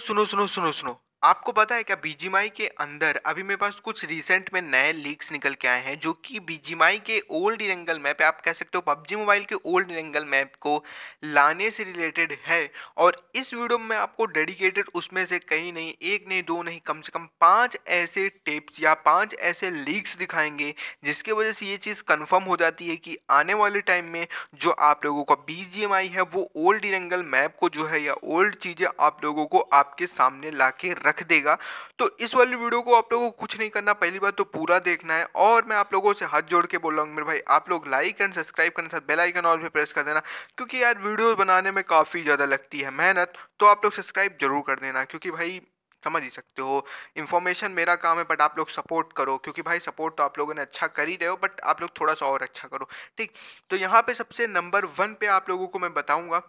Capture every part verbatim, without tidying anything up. सुनो सुनो सुनो सुनो आपको पता है क्या बीजीएमआई के अंदर अभी मेरे पास कुछ रिसेंट में नए लीक्स निकल के आए हैं जो कि बीजीएमआई के ओल्ड इरेंगल मैप, आप कह सकते हो पबजी मोबाइल के ओल्ड इरेंगल मैप को लाने से रिलेटेड है। और इस वीडियो में आपको डेडिकेटेड उसमें से कहीं नहीं, एक नहीं, दो नहीं, कम से कम पांच ऐसे टिप्स या पांच ऐसे लीक्स दिखाएंगे जिसकी वजह से ये चीज़ कन्फर्म हो जाती है कि आने वाले टाइम में जो आप लोगों का बीजीएमआई है वो ओल्ड इरेंगल मैप को जो है या ओल्ड चीज़ें आप लोगों को आपके सामने ला के रख देगा। तो इस वाली वीडियो को आप लोगों को कुछ नहीं करना, पहली बात तो पूरा देखना है। और मैं आप लोगों से हाथ जोड़ के बोल रहा हूँ मेरे भाई, आप लोग लाइक एंड सब्सक्राइब करने के साथ बेल आइकन और भी प्रेस कर देना, क्योंकि यार वीडियो बनाने में काफ़ी ज़्यादा लगती है मेहनत, तो आप लोग सब्सक्राइब जरूर कर देना, क्योंकि भाई समझ ही सकते हो इन्फॉर्मेशन मेरा काम है, बट आप लोग सपोर्ट करो, क्योंकि भाई सपोर्ट तो आप लोगों ने अच्छा कर ही रहे हो, बट आप लोग थोड़ा सा और अच्छा करो, ठीक। तो यहाँ पर सबसे नंबर वन पे आप लोगों को मैं बताऊँगा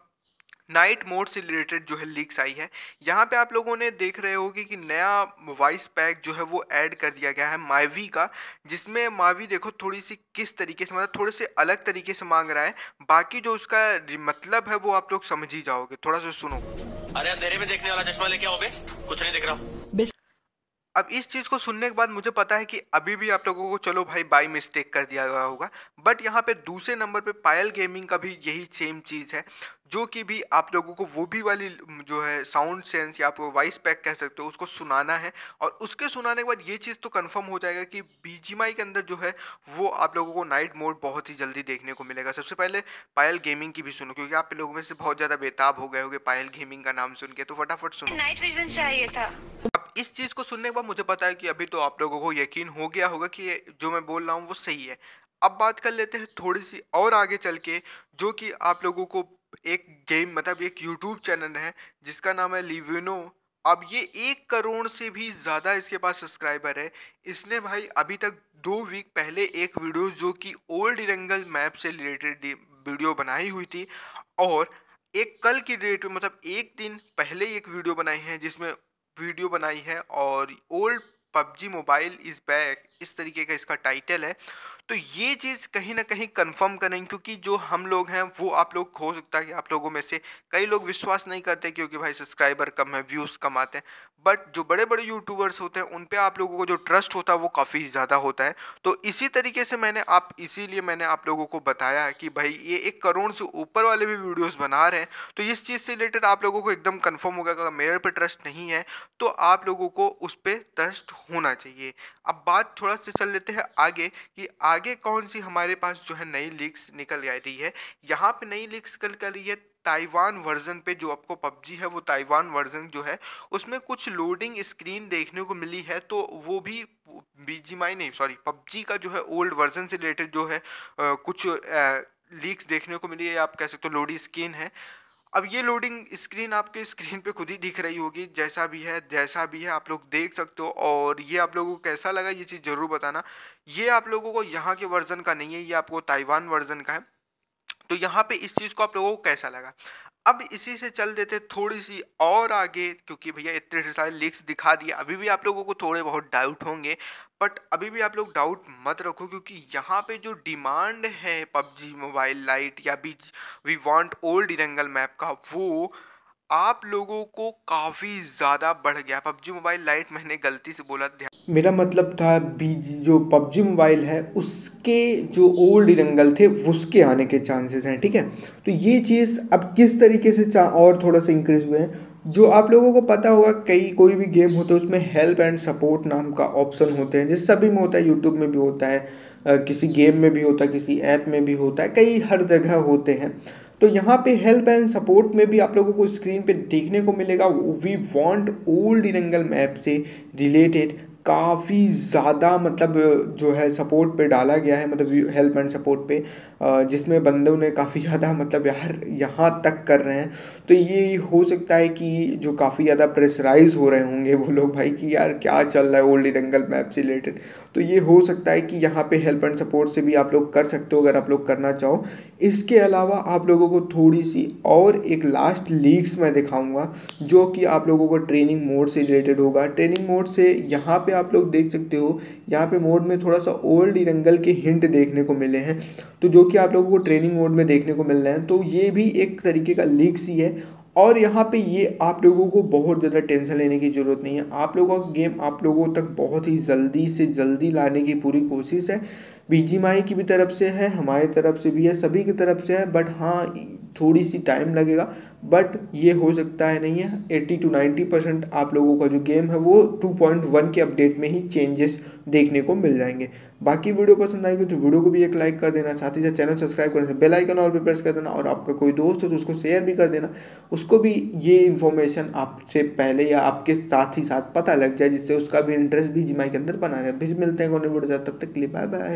नाइट मोड से रिलेटेड जो है लीक्स आई है। यहाँ पे आप लोगों ने देख रहे होगी कि नया वॉइस पैक जो है वो ऐड कर दिया गया है मावी का, जिसमें मावी देखो थोड़ी सी किस तरीके से, मतलब थोड़े से अलग तरीके से मांग रहा है, बाकी जो उसका मतलब है वो आप लोग समझ ही जाओगे। थोड़ा सा सुनो। अरे अंधेरे में देखने वाला चश्मा लेके आओ बे, कुछ नहीं दिख रहा। अब इस चीज़ को सुनने के बाद मुझे पता है कि अभी भी आप लोगों को चलो भाई बाई मिस्टेक कर दिया गया होगा, बट यहाँ पे दूसरे नंबर पे पायल गेमिंग का भी यही सेम चीज़ है, जो कि भी आप लोगों को वो भी वाली जो है साउंड सेंस या आप वॉइस पैक कह सकते हो उसको सुनाना है, और उसके सुनाने के बाद ये चीज़ तो कंफर्म हो जाएगा कि बीजीएमआई के अंदर जो है वो आप लोगों को नाइट मोड बहुत ही जल्दी देखने को मिलेगा। सबसे पहले पायल गेमिंग की भी सुनो, क्योंकि आप लोगों में से बहुत ज़्यादा बेताब हो गए होंगे पायल गेमिंग का नाम सुन के, तो फटाफट सुनो। नाइट विजन चाहिए था। इस चीज़ को सुनने के बाद मुझे पता है कि अभी तो आप लोगों को यकीन हो गया होगा कि जो मैं बोल रहा हूँ वो सही है। अब बात कर लेते हैं थोड़ी सी और आगे चल के, जो कि आप लोगों को एक गेम मतलब एक यूट्यूब चैनल है जिसका नाम है लिवेनो। अब ये एक करोड़ से भी ज़्यादा इसके पास सब्सक्राइबर है। इसने भाई अभी तक दो वीक पहले एक वीडियो जो कि ओल्ड इरेंगल मैप से रिलेटेड वीडियो बनाई हुई थी, और एक कल की डेट में मतलब एक दिन पहले एक वीडियो बनाई है जिसमें वीडियो बनाई है और old PUBG mobile is back इस तरीके का इसका टाइटल है। तो ये चीज़ कहीं ना कहीं कंफर्म करेंगे, क्योंकि जो हम लोग हैं वो आप लोग हो सकता है कि आप लोगों में से कई लोग विश्वास नहीं करते, क्योंकि भाई सब्सक्राइबर कम है, व्यूज़ कम आते हैं, बट जो बड़े बड़े यूट्यूबर्स होते हैं उन पे आप लोगों को जो ट्रस्ट होता है वो काफ़ी ज़्यादा होता है। तो इसी तरीके से मैंने आप इसीलिए मैंने आप लोगों को बताया कि भाई ये एक करोड़ से ऊपर वाले भी वीडियोज़ बना रहे हैं, तो इस चीज़ से रिलेटेड आप लोगों को एकदम कन्फर्म होगा कि मेरे पर ट्रस्ट नहीं है तो आप लोगों को उस पर ट्रस्ट होना चाहिए। अब बात थोड़ा से चल लेते हैं आगे कि आगे कौन सी हमारे पास जो है नई लीक्स निकल आ रही है। यहाँ पे नई लीक्स निकल रही है ताइवान वर्जन पे, जो आपको पबजी है वो ताइवान वर्जन जो है उसमें कुछ लोडिंग स्क्रीन देखने को मिली है, तो वो भी बीजीएमआई नहीं सॉरी पबजी का जो है ओल्ड वर्जन से रिलेटेड जो है आ, कुछ आ, लीक्स देखने को मिली है, आप कह सकते हो लोडिंग स्क्रीन है। अब ये लोडिंग स्क्रीन आपके स्क्रीन पे खुद ही दिख रही होगी, जैसा भी है जैसा भी है आप लोग देख सकते हो, और ये आप लोगों को कैसा लगा ये चीज़ ज़रूर बताना। ये आप लोगों को यहाँ के वर्ज़न का नहीं है, ये आपको ताइवान वर्ज़न का है, तो यहाँ पे इस चीज़ को आप लोगों को कैसा लगा। अब इसी से चल देते थोड़ी सी और आगे, क्योंकि भैया इतने सारे लीक्स दिखा दिए, अभी भी आप लोगों को थोड़े बहुत डाउट होंगे, बट अभी भी आप लोग डाउट मत रखो, क्योंकि यहाँ पे जो डिमांड है पबजी मोबाइल लाइट या बी we want old Erangel map का वो आप लोगों को काफ़ी ज़्यादा बढ़ गया। पबजी मोबाइल लाइट मैंने गलती से बोला, ध्यान मेरा मतलब था बीजी जो पबजी मोबाइल है उसके जो ओल्ड इरेंगल थे उसके आने के चांसेस हैं, ठीक है। तो ये चीज़ अब किस तरीके से और थोड़ा सा इंक्रीज हुए हैं, जो आप लोगों को पता होगा कई कोई भी गेम होता है उसमें हेल्प एंड सपोर्ट नाम का ऑप्शन होते हैं, जिस सभी में होता है, यूट्यूब में भी होता है, किसी गेम में भी होता है, किसी ऐप में भी होता है, कई हर जगह होते हैं। तो यहाँ पे हेल्प एंड सपोर्ट में भी आप लोगों को स्क्रीन पे देखने को मिलेगा we want old Erangel map से रिलेटेड काफ़ी ज़्यादा मतलब जो है सपोर्ट पे डाला गया है, मतलब हेल्प एंड सपोर्ट पे, जिसमें बंदों ने काफ़ी ज़्यादा मतलब यार यहाँ तक कर रहे हैं। तो ये हो सकता है कि जो काफ़ी ज़्यादा प्रेशराइज हो रहे होंगे वो लोग भाई कि यार क्या चल रहा है ओल्ड इरेंगल मैप से रिलेटेड, तो ये हो सकता है कि यहाँ पे हेल्प एंड सपोर्ट से भी आप लोग कर सकते हो अगर आप लोग करना चाहो। इसके अलावा आप लोगों को थोड़ी सी और एक लास्ट लीक्स मैं दिखाऊंगा जो कि आप लोगों को ट्रेनिंग मोड से रिलेटेड होगा। ट्रेनिंग मोड से यहाँ पे आप लोग देख सकते हो, यहाँ पे मोड में थोड़ा सा ओल्ड इरेंगल के हिंट देखने को मिले हैं, तो जो कि आप लोगों को ट्रेनिंग मोड में देखने को मिल रहे हैं, तो ये भी एक तरीके का लीक्स ही है। और यहाँ पे ये आप लोगों को बहुत ज़्यादा टेंशन लेने की ज़रूरत नहीं है। आप लोगों का गेम आप लोगों तक बहुत ही जल्दी से जल्दी लाने की पूरी कोशिश है। बीजीएमआई की भी तरफ से है, हमारे तरफ से भी है, सभी की तरफ से है, बट हाँ थोड़ी सी टाइम लगेगा, बट ये हो सकता है नहीं है अस्सी टू नब्बे परसेंट आप लोगों का जो गेम है वो टू पॉइंट वन के अपडेट में ही चेंजेस देखने को मिल जाएंगे। बाकी वीडियो पसंद आएगी तो वीडियो को भी एक लाइक कर देना, साथ ही साथ चैनल सब्सक्राइब करने से बेल आइकन और भी प्रेस कर देना, और आपका कोई दोस्त हो तो उसको शेयर भी कर देना, उसको भी ये इन्फॉर्मेशन आपसे पहले या आपके साथ ही साथ पता लग जाए, जिससे उसका भी इंटरेस्ट बीजीएमआई के अंदर बना रहे। फिर मिलते हैं, तब तक के लिए बाय बाय।